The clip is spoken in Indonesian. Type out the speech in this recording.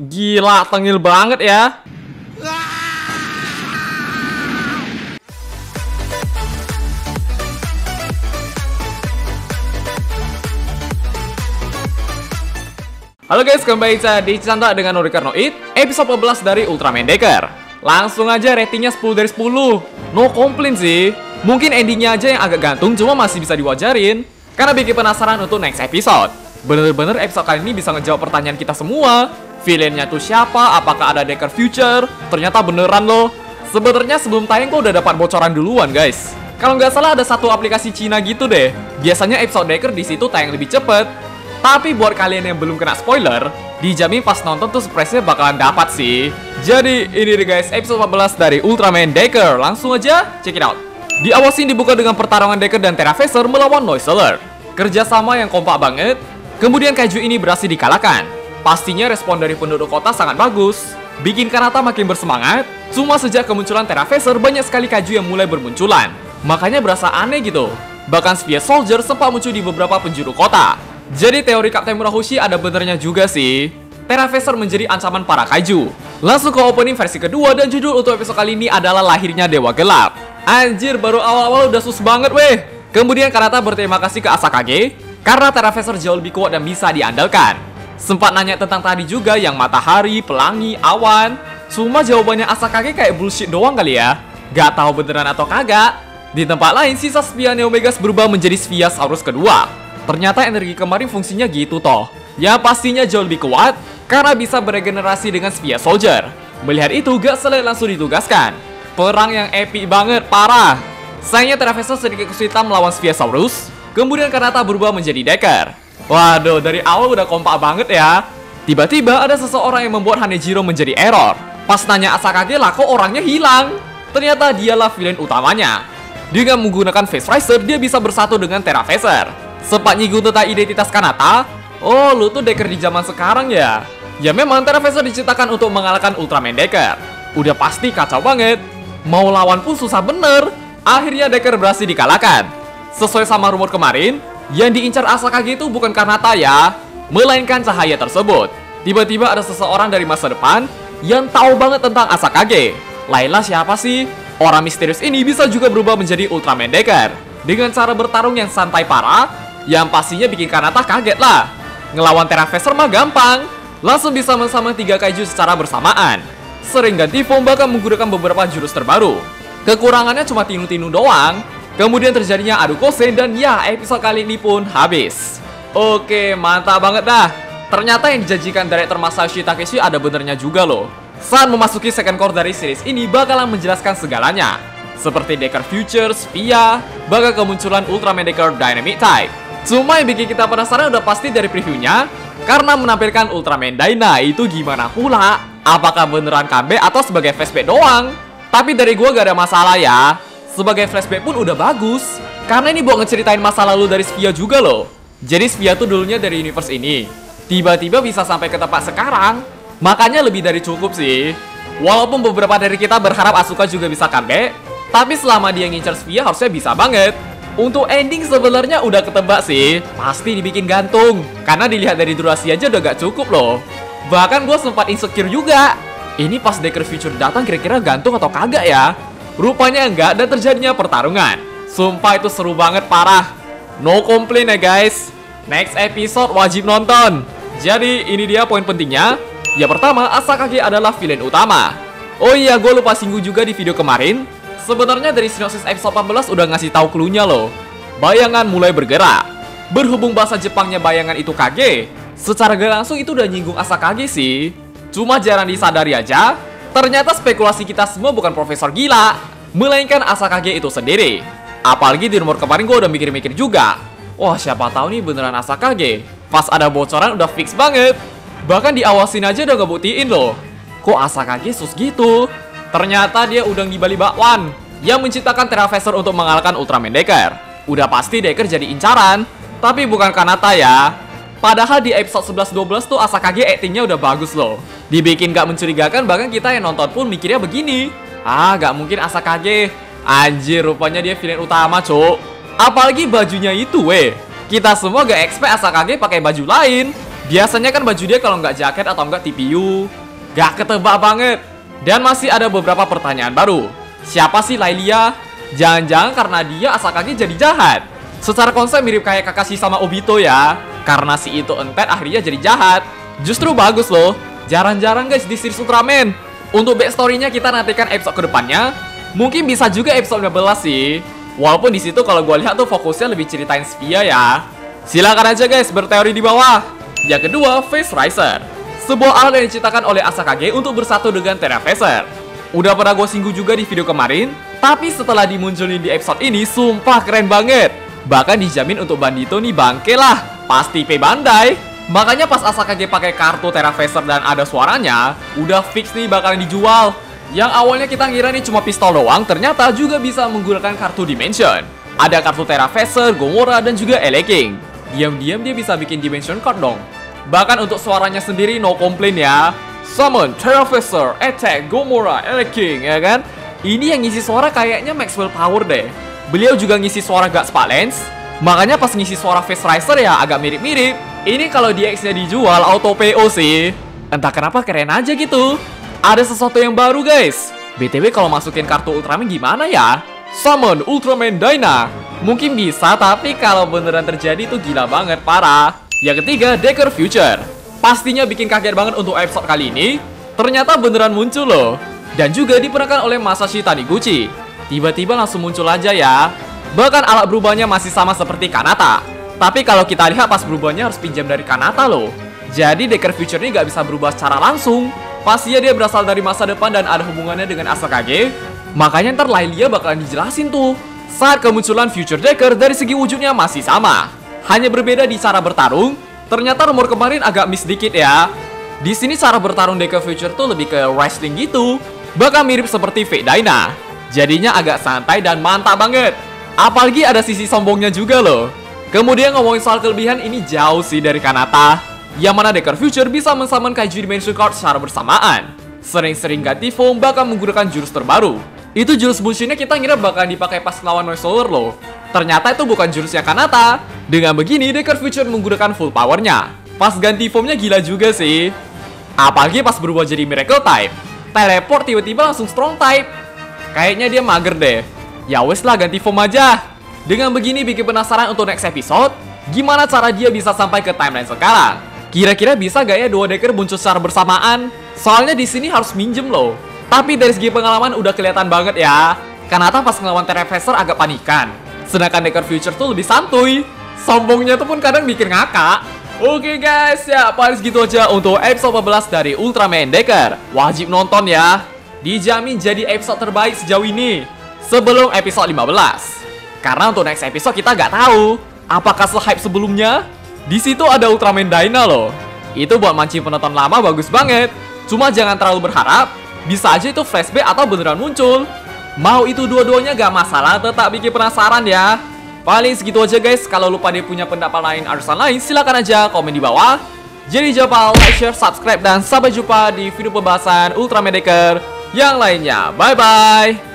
Gila, tengil banget ya. Halo guys, kembali di Canda dengan Nuri Karno It, episode 14 dari Ultraman Decker. Langsung aja ratingnya 10 dari 10. No complain sih. Mungkin endingnya aja yang agak gantung, cuma masih bisa diwajarin. Karena bikin penasaran untuk next episode. Bener-bener episode kali ini bisa ngejawab pertanyaan kita semua. Villainnya tuh siapa? Apakah ada Decker Future? Ternyata beneran loh. Sebenarnya sebelum tayang kok udah dapat bocoran duluan guys. Kalau nggak salah ada satu aplikasi Cina gitu deh. Biasanya episode Decker di situ tayang lebih cepet. Tapi buat kalian yang belum kena spoiler, dijamin pas nonton tuh surprise-nya bakalan dapat sih. Jadi ini deh guys episode 14 dari Ultraman Decker. Langsung aja check it out. Di awal scene dibuka dengan pertarungan Decker dan Terraphaser melawan Noiseler. Kerjasama yang kompak banget. Kemudian kaiju ini berhasil dikalahkan. Pastinya respon dari penduduk kota sangat bagus, bikin Kanata makin bersemangat. Cuma sejak kemunculan Terraphaser banyak sekali kaiju yang mulai bermunculan. Makanya berasa aneh gitu. Bahkan Sphere Soldier sempat muncul di beberapa penjuru kota. Jadi teori Kapten Murahoshi ada benernya juga sih. Terraphaser menjadi ancaman para kaiju. Langsung ke opening versi kedua dan judul untuk episode kali ini adalah lahirnya Dewa Gelap. Anjir, baru awal-awal udah sus banget weh. Kemudian Kanata berterima kasih ke Asakage karena Terraphaser jauh lebih kuat dan bisa diandalkan. Sempat nanya tentang tadi juga yang matahari, pelangi, awan. Cuma jawabannya Asakage kayak bullshit doang kali ya. Gak tahu beneran atau kagak. Di tempat lain sisa Svia Omega berubah menjadi Svia Saurus kedua. Ternyata energi kemarin fungsinya gitu toh. Ya pastinya jauh lebih kuat karena bisa beregenerasi dengan Svia Soldier. Melihat itu gak selesai langsung ditugaskan. Perang yang epic banget, parah. Sayangnya Travestor sedikit kesulitan melawan Svia Saurus. Kemudian Kanata berubah menjadi Decker. Waduh, dari awal udah kompak banget ya. Tiba-tiba ada seseorang yang membuat Hanejiro menjadi error. Pas nanya Asakage lah kok orangnya hilang. Ternyata dialah villain utamanya. Dengan menggunakan Face Riser, dia bisa bersatu dengan Terraphaser. Sempat nyinggung tentang identitas Kanata. Oh, lu tuh Decker di zaman sekarang ya. Ya memang Terraphaser diciptakan untuk mengalahkan Ultraman Decker. Udah pasti kacau banget. Mau lawan pun susah bener. Akhirnya Decker berhasil dikalahkan. Sesuai sama rumor kemarin, yang diincar Asakage itu bukan Kanata ya, melainkan cahaya tersebut. Tiba-tiba ada seseorang dari masa depan yang tahu banget tentang Asakage. Lailah siapa sih? Orang misterius ini bisa juga berubah menjadi Ultraman Decker dengan cara bertarung yang santai parah, yang pastinya bikin Kanata kaget lah. Ngelawan Terraphaser mah gampang, langsung bisa mensamakan 3 kaiju secara bersamaan. Sering ganti form bahkan menggunakan beberapa jurus terbaru. Kekurangannya cuma tinu-tinu doang. Kemudian terjadinya adu kosen dan ya episode kali ini pun habis. Oke, mantap banget dah. Ternyata yang dijanjikan director Masashi Takeshi ada benernya juga loh. Saat memasuki second core dari series ini bakalan menjelaskan segalanya. Seperti Decker Future, Spia, bahkan kemunculan Ultraman Decker Dynamic Type. Cuma yang bikin kita penasaran udah pasti dari previewnya. Karena menampilkan Ultraman Dyna itu gimana pula. Apakah beneran comeback atau sebagai flashback doang? Tapi dari gua gak ada masalah ya. Sebagai flashback pun udah bagus. Karena ini buat ngeceritain masa lalu dari Svia juga loh. Jadi Svia tuh dulunya dari universe ini. Tiba-tiba bisa sampai ke tempat sekarang. Makanya lebih dari cukup sih. Walaupun beberapa dari kita berharap Asuka juga bisa comeback. Tapi selama dia ngincer Svia harusnya bisa banget. Untuk ending sebenarnya udah ketebak sih. Pasti dibikin gantung. Karena dilihat dari durasi aja udah gak cukup loh. Bahkan gue sempat insecure juga. Ini pas Decker Future datang kira-kira gantung atau kagak ya? Rupanya enggak dan terjadinya pertarungan. Sumpah itu seru banget parah. No complain ya guys. Next episode wajib nonton. Jadi ini dia poin pentingnya. Ya pertama, Asakage adalah villain utama. Oh iya, gue lupa singgung juga di video kemarin. Sebenarnya dari sinopsis episode 14 udah ngasih tahu cluenya loh. Bayangan mulai bergerak. Berhubung bahasa Jepangnya bayangan itu kage, secara gak langsung itu udah nyinggung Asakage sih. Cuma jarang disadari aja. Ternyata spekulasi kita semua bukan profesor gila, melainkan Asakage itu sendiri. Apalagi di rumor kemarin gue udah mikir-mikir juga. Wah, siapa tahu nih beneran Asakage. Pas ada bocoran udah fix banget. Bahkan di awal scene aja udah ngebuktiin loh. Kok Asakage sus gitu? Ternyata dia udang di Bali bakwan yang menciptakan Terraphaser untuk mengalahkan Ultraman Decker. Udah pasti Decker jadi incaran, tapi bukan Kanata ya. Padahal di episode 11-12 tuh Asakage actingnya udah bagus loh. Dibikin gak mencurigakan, bahkan kita yang nonton pun mikirnya begini. Ah, gak mungkin Asakage. Anjir, rupanya dia villain utama, cok. Apalagi bajunya itu, weh. Kita semua gak expect Asakage pakai baju lain. Biasanya kan baju dia kalau nggak jaket atau nggak TPU, nggak ketebak banget. Dan masih ada beberapa pertanyaan baru. Siapa sih Lailah? Jangan-jangan karena dia Asakage jadi jahat. Secara konsep mirip kayak Kakashi sama Obito ya. Karena si Ito entet akhirnya jadi jahat. Justru bagus loh. Jarang-jarang guys di series Ultraman. Untuk backstory-nya kita nantikan episode kedepannya. Mungkin bisa juga episode 15 sih. Walaupun di situ kalau gue lihat tuh fokusnya lebih ceritain Svia ya. Silahkan aja guys berteori di bawah. Yang kedua, Face Riser. Sebuah alat yang diciptakan oleh Asakage untuk bersatu dengan Terraphaser. Udah pernah gue singgung juga di video kemarin, tapi setelah dimunculin di episode ini, sumpah keren banget. Bahkan dijamin untuk Bandito nih bangke lah, pasti P bandai. Makanya pas Asakage pakai kartu Terraphaser dan ada suaranya, udah fix nih bakalan dijual. Yang awalnya kita ngira nih cuma pistol doang, ternyata juga bisa menggunakan kartu Dimension. Ada kartu Terraphaser, Gomora, dan juga Eleking. Diam-diam dia bisa bikin dimension card dong. Bahkan untuk suaranya sendiri no complain ya. Summon, Terraphaser, Attack, Gomora, Eleking, ya kan? Ini yang ngisi suara kayaknya Maxwell Power deh. Beliau juga ngisi suara gak Sparklands. Makanya pas ngisi suara Face Riser ya agak mirip-mirip. Ini kalau DX-nya dijual auto PO sih. Entah kenapa keren aja gitu. Ada sesuatu yang baru guys. BTW kalau masukin kartu Ultraman gimana ya? Summon, Ultraman Dyna. Mungkin bisa, tapi kalau beneran terjadi itu gila banget, parah. Yang ketiga, Decker Future. Pastinya bikin kaget banget untuk episode kali ini. Ternyata beneran muncul loh. Dan juga diperankan oleh Masashi Taniguchi. Tiba-tiba langsung muncul aja ya. Bahkan alat berubahnya masih sama seperti Kanata. Tapi kalau kita lihat pas berubahnya harus pinjam dari Kanata loh. Jadi Decker Future ini gak bisa berubah secara langsung. Pastinya dia berasal dari masa depan dan ada hubungannya dengan Asakage. Makanya ntar Lailah bakalan dijelasin tuh. Saat kemunculan Future Decker dari segi wujudnya masih sama. Hanya berbeda di cara bertarung. Ternyata rumor kemarin agak miss dikit ya. Di sini cara bertarung Decker Future tuh lebih ke wrestling gitu. Bahkan mirip seperti Fate Dyna. Jadinya agak santai dan mantap banget. Apalagi ada sisi sombongnya juga loh. Kemudian ngomongin soal kelebihan ini jauh sih dari Kanata. Yang mana Decker Future bisa mensummon Kaiju Dimension Card secara bersamaan. Sering-sering ganti form bahkan menggunakan jurus terbaru. Itu jurus Bunshinnya kita ngira bakal dipakai pas lawan Noiseler loh. Ternyata itu bukan jurusnya Kanata. Dengan begini Decker Future menggunakan full powernya. Pas ganti formnya gila juga sih. Apalagi pas berubah jadi Miracle Type. Teleport tiba-tiba langsung Strong Type. Kayaknya dia mager deh. Ya wes lah ganti form aja. Dengan begini bikin penasaran untuk next episode. Gimana cara dia bisa sampai ke timeline sekarang. Kira-kira bisa gak ya dua Decker muncul secara bersamaan. Soalnya di sini harus minjem loh. Tapi dari segi pengalaman udah kelihatan banget ya. Kanata pas ngelawan Terraphaser agak panikan. Sedangkan Decker Future tuh lebih santuy. Sombongnya tuh pun kadang bikin ngakak. Oke guys, ya paling segitu aja untuk episode 14 dari Ultraman Decker. Wajib nonton ya. Dijamin jadi episode terbaik sejauh ini. Sebelum episode 15. Karena untuk next episode kita nggak tahu apakah se-hype sebelumnya. Di situ ada Ultraman Dyna loh. Itu buat mancing penonton lama bagus banget. Cuma jangan terlalu berharap. Bisa aja itu flashback atau beneran muncul. Mau itu dua-duanya gak masalah, tetap bikin penasaran ya. Paling segitu aja guys. Kalau lupa dia punya pendapat lain, alasan lain, silahkan aja komen di bawah. Jadi jangan lupa like, share, subscribe, dan sampai jumpa di video pembahasan Ultraman Decker yang lainnya. Bye-bye.